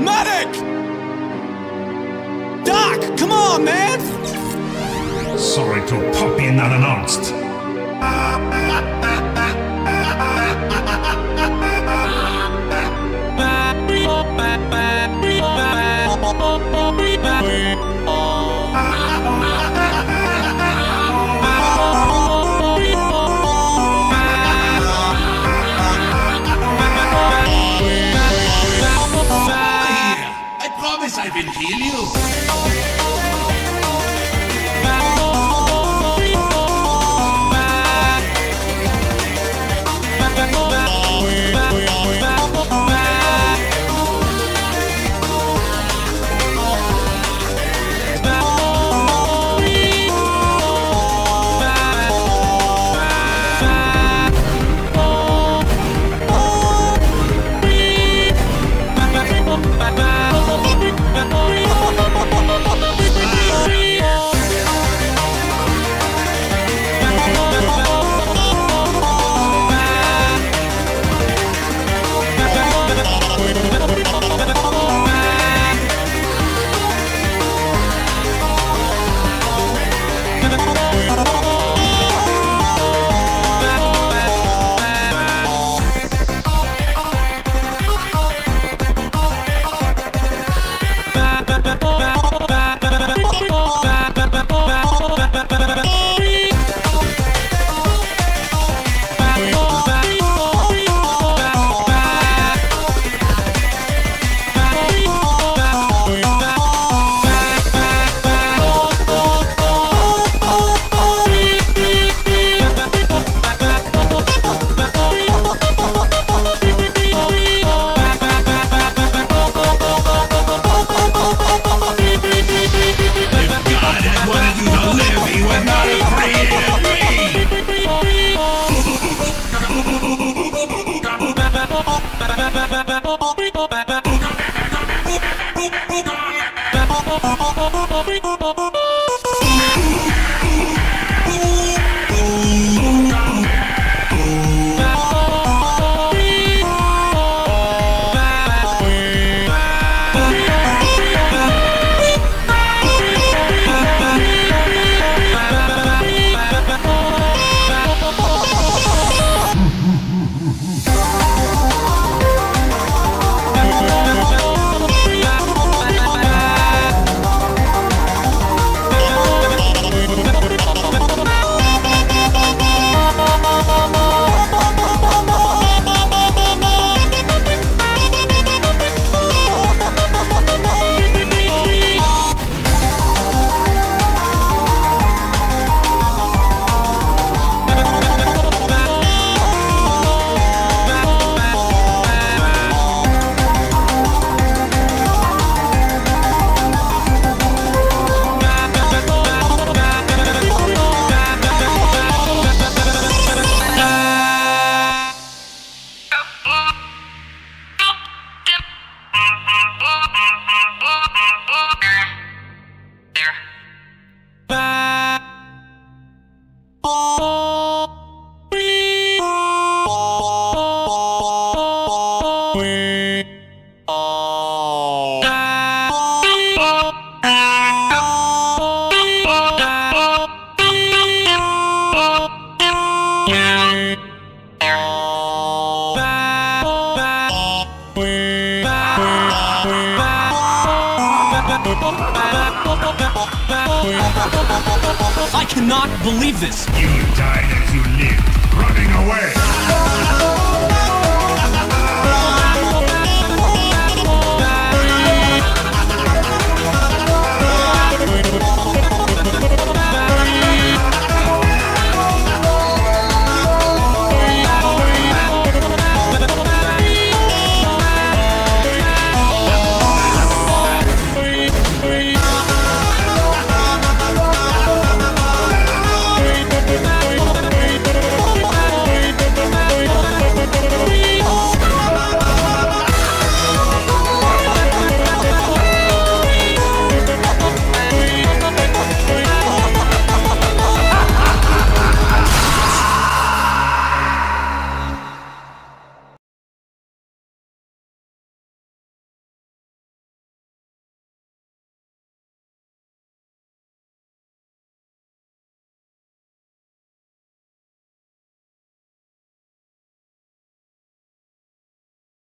Medic! Doc, come on, man! Sorry to pop in unannounced. I will heal you. I cannot believe this! You died as you lived, running away!